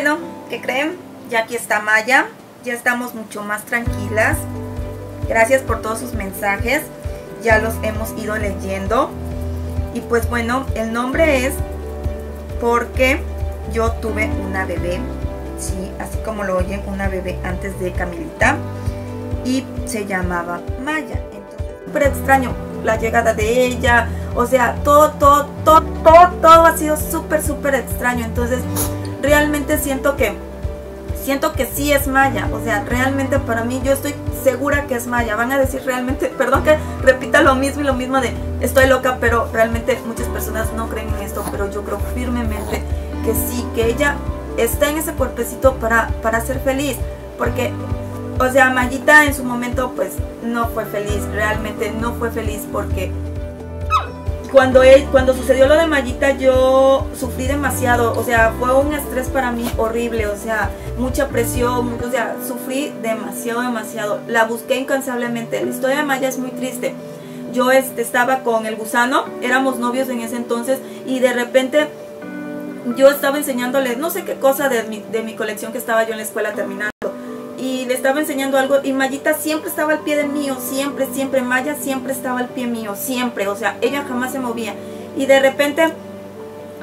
Bueno, ¿qué creen? Ya aquí está Maya, ya estamos mucho más tranquilas. Gracias por todos sus mensajes, ya los hemos ido leyendo. Y pues bueno, el nombre es porque yo tuve una bebé, sí, así como lo oyen, una bebé antes de Camilita, y se llamaba Maya. Entonces, súper extraño la llegada de ella, o sea, todo ha sido súper extraño. Entonces, realmente siento que sí es Maya, o sea, realmente para mí, yo estoy segura que es Maya. Van a decir realmente, perdón que repita lo mismo y lo mismo de estoy loca, pero realmente muchas personas no creen en esto, pero yo creo firmemente que sí, que ella está en ese cuerpecito para ser feliz, porque, o sea, Mayita en su momento pues no fue feliz, realmente no fue feliz, porque cuando sucedió lo de Mayita yo sufrí demasiado, o sea, fue un estrés para mí horrible, o sea, mucha presión, o sea, sufrí demasiado, la busqué incansablemente. La historia de Maya es muy triste. Yo estaba con el Gusano, éramos novios en ese entonces, y de repente yo estaba enseñándole no sé qué cosa de mi colección que estaba yo en la escuela terminando, y le estaba enseñando algo, y Mayita siempre estaba al pie de mío, siempre, Maya siempre estaba al pie mío, siempre, o sea, ella jamás se movía. Y de repente,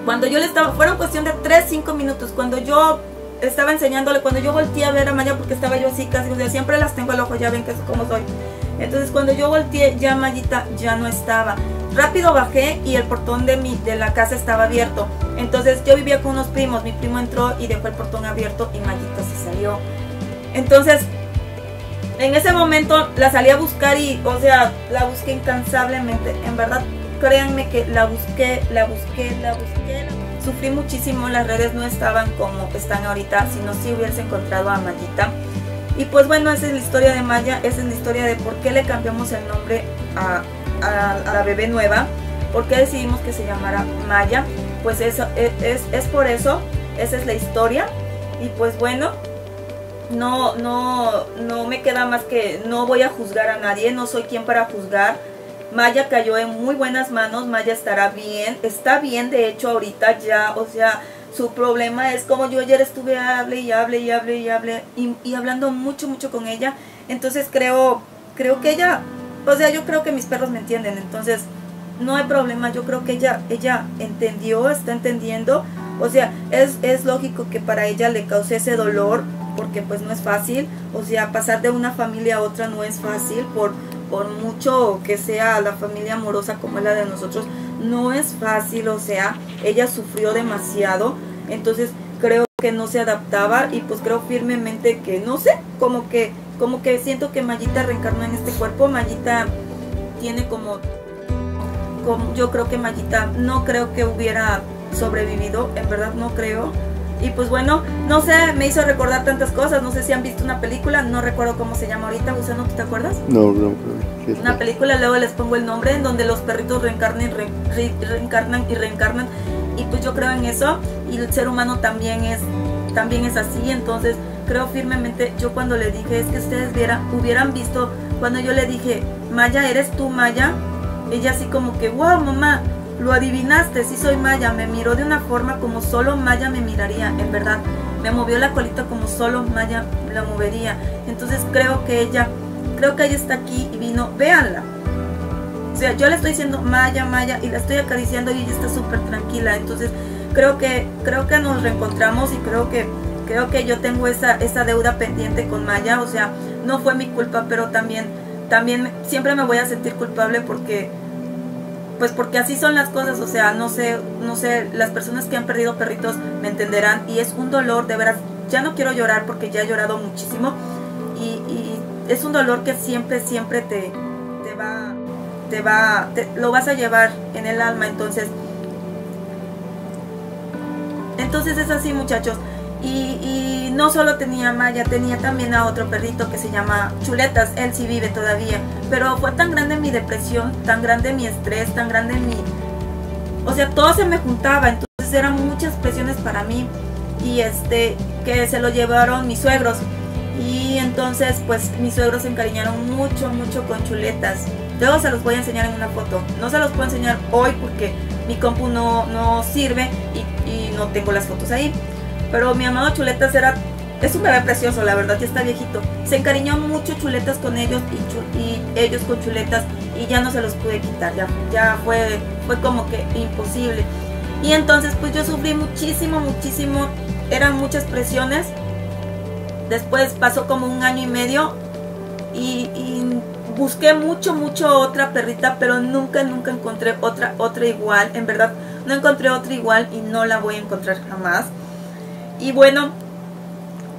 cuando yo le estaba, fueron cuestión de 3-5 minutos, cuando yo estaba enseñándole, cuando yo volteé a ver a Maya, porque estaba yo así casi, o sea, siempre las tengo al ojo, ya ven que es como soy. Entonces cuando yo volteé, ya Mayita ya no estaba. Rápido bajé y el portón de la casa estaba abierto. Entonces yo vivía con unos primos, mi primo entró y dejó el portón abierto y Mayita se salió. Entonces, en ese momento la salí a buscar y, o sea, la busqué incansablemente. En verdad, créanme que la busqué. Sufrí muchísimo, las redes no estaban como están ahorita, sino si hubiese encontrado a Mayita. Y pues bueno, esa es la historia de Maya, esa es la historia de por qué le cambiamos el nombre a la bebé nueva, por qué decidimos que se llamara Maya. Pues eso, es por eso, esa es la historia. Y pues bueno, no me queda más que no voy a juzgar a nadie, no soy quien para juzgar. Maya cayó en muy buenas manos, Maya estará bien, está bien de hecho ahorita ya, o sea, su problema es como yo ayer estuve hablé y hablando mucho con ella. Entonces creo que ella, o sea, yo creo que mis perros me entienden, entonces no hay problema, yo creo que ella entendió, está entendiendo, o sea, es lógico que para ella le cause ese dolor, porque pues no es fácil, o sea, pasar de una familia a otra no es fácil, por mucho que sea la familia amorosa como es la de nosotros, no es fácil, o sea, ella sufrió demasiado. Entonces creo que no se adaptaba, y pues creo firmemente que, no sé, como que siento que Mayita reencarna en este cuerpo. Mayita tiene como yo creo que Mayita no creo que hubiera sobrevivido, en verdad no creo. Y pues bueno, no sé, me hizo recordar tantas cosas, no sé si han visto una película, no recuerdo cómo se llama ahorita, Gusano, ¿tú te acuerdas? No. Una película, luego les pongo el nombre, en donde los perritos reencarnan. Y pues yo creo en eso, y el ser humano también es así. Entonces creo firmemente, yo cuando le dije, es que ustedes hubieran visto, cuando yo le dije, Maya, ¿eres tú Maya? Ella así como que, wow, mamá, lo adivinaste, sí soy Maya. Me miró de una forma como solo Maya me miraría, en verdad. Me movió la colita como solo Maya la movería. Entonces creo que ella está aquí y vino, véanla. O sea, yo le estoy diciendo Maya, y la estoy acariciando y ella está súper tranquila. Entonces creo que nos reencontramos, y creo que yo tengo esa deuda pendiente con Maya. O sea, no fue mi culpa, pero también siempre me voy a sentir culpable, porque así son las cosas. O sea, no sé, las personas que han perdido perritos me entenderán, y es un dolor, de veras, ya no quiero llorar porque ya he llorado muchísimo, y es un dolor que siempre lo vas a llevar en el alma. Entonces es así, muchachos. Y no solo tenía a Maya, tenía también a otro perrito que se llama Chuletas, él sí vive todavía, pero fue tan grande mi depresión, tan grande mi estrés, tan grande mi... O sea, todo se me juntaba, entonces eran muchas presiones para mí, y que se lo llevaron mis suegros, y entonces pues mis suegros se encariñaron mucho con Chuletas. Luego se los voy a enseñar en una foto, no se los puedo enseñar hoy porque mi compu no sirve y no tengo las fotos ahí. Pero mi amado Chuletas era... es un bebé precioso, la verdad, ya está viejito. Se encariñó mucho Chuletas con ellos y ellos con Chuletas, y ya no se los pude quitar, ya fue como que imposible. Y entonces pues yo sufrí muchísimo, muchísimo, eran muchas presiones. Después pasó como un año y medio y busqué mucho otra perrita, pero nunca encontré otra igual. En verdad, no encontré otra igual y no la voy a encontrar jamás. Y bueno,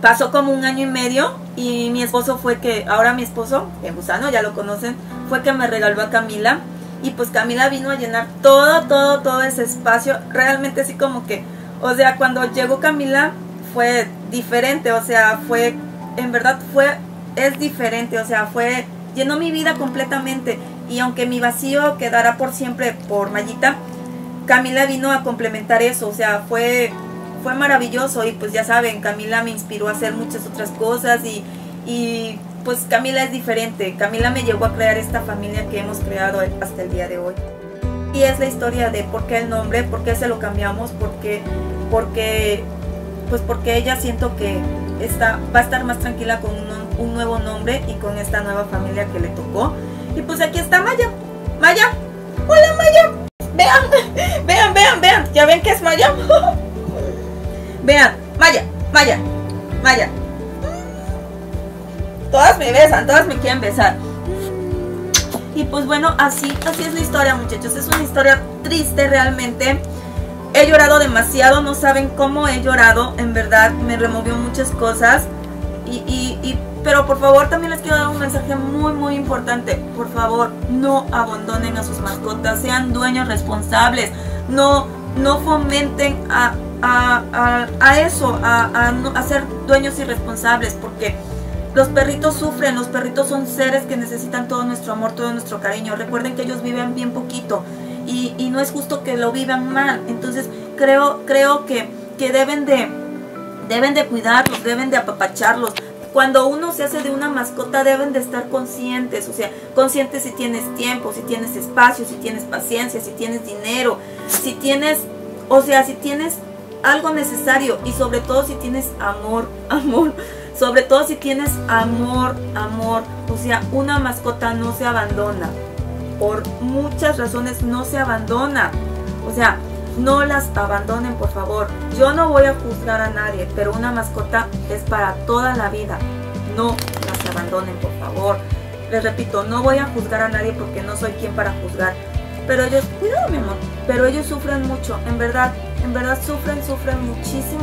pasó como un año y medio y mi esposo fue que, ahora mi esposo, el Gusano, ya lo conocen, fue que me regaló a Camila. Y pues Camila vino a llenar todo ese espacio, realmente así como que, o sea, cuando llegó Camila fue diferente, o sea, es diferente, o sea, llenó mi vida completamente. Y aunque mi vacío quedara por siempre por Mayita, Camila vino a complementar eso, o sea, fue maravilloso. Y pues ya saben, Camila me inspiró a hacer muchas otras cosas y pues Camila es diferente. Camila me llevó a crear esta familia que hemos creado hasta el día de hoy. Y es la historia de por qué el nombre, por qué se lo cambiamos, porque ella siento que va a estar más tranquila con un nuevo nombre y con esta nueva familia que le tocó. Y pues aquí está Maya. Maya, hola Maya. Vean, ya ven que es Maya. Vean, Maya. Todas me besan, todas me quieren besar. Y pues bueno, así es la historia, muchachos. Es una historia triste realmente. He llorado demasiado, no saben cómo he llorado. En verdad, me removió muchas cosas. Pero por favor, también les quiero dar un mensaje muy importante. Por favor, no abandonen a sus mascotas. Sean dueños responsables. No fomenten a ser dueños irresponsables, porque los perritos sufren, los perritos son seres que necesitan todo nuestro amor, todo nuestro cariño. Recuerden que ellos viven bien poquito y no es justo que lo vivan mal. Entonces creo que deben de cuidarlos, deben de apapacharlos. Cuando uno se hace de una mascota deben de estar conscientes, o sea, conscientes si tienes tiempo, si tienes espacio, si tienes paciencia, si tienes dinero, si tienes, o sea, si tienes algo necesario, y sobre todo si tienes amor, sobre todo si tienes amor, o sea, una mascota no se abandona, por muchas razones no se abandona, o sea, no las abandonen, por favor. Yo no voy a juzgar a nadie, pero una mascota es para toda la vida, no las abandonen, por favor. Les repito, no voy a juzgar a nadie porque no soy quien para juzgar, pero ellos, cuidado mi amor, pero ellos sufren mucho, en verdad sufren muchísimo,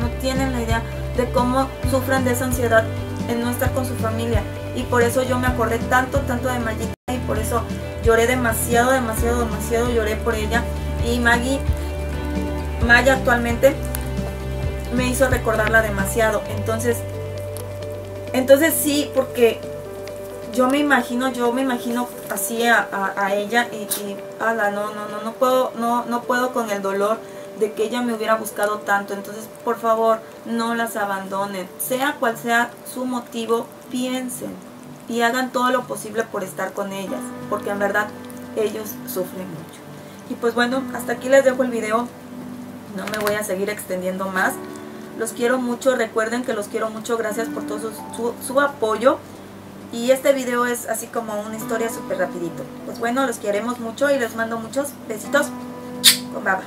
no tienen la idea de cómo sufren de esa ansiedad en no estar con su familia. Y por eso yo me acordé tanto de Maggie, y por eso lloré demasiado lloré por ella. Y Maya actualmente me hizo recordarla demasiado. Entonces sí, porque yo me imagino así a ella y ala, no puedo con el dolor de que ella me hubiera buscado tanto. Entonces, por favor, no las abandonen. Sea cual sea su motivo, piensen y hagan todo lo posible por estar con ellas, porque en verdad ellos sufren mucho. Y pues bueno, hasta aquí les dejo el video. No me voy a seguir extendiendo más. Los quiero mucho, recuerden que los quiero mucho. Gracias por todo su apoyo. Y este video es así como una historia súper rapidito. Pues bueno, los queremos mucho y les mando muchos besitos con baba.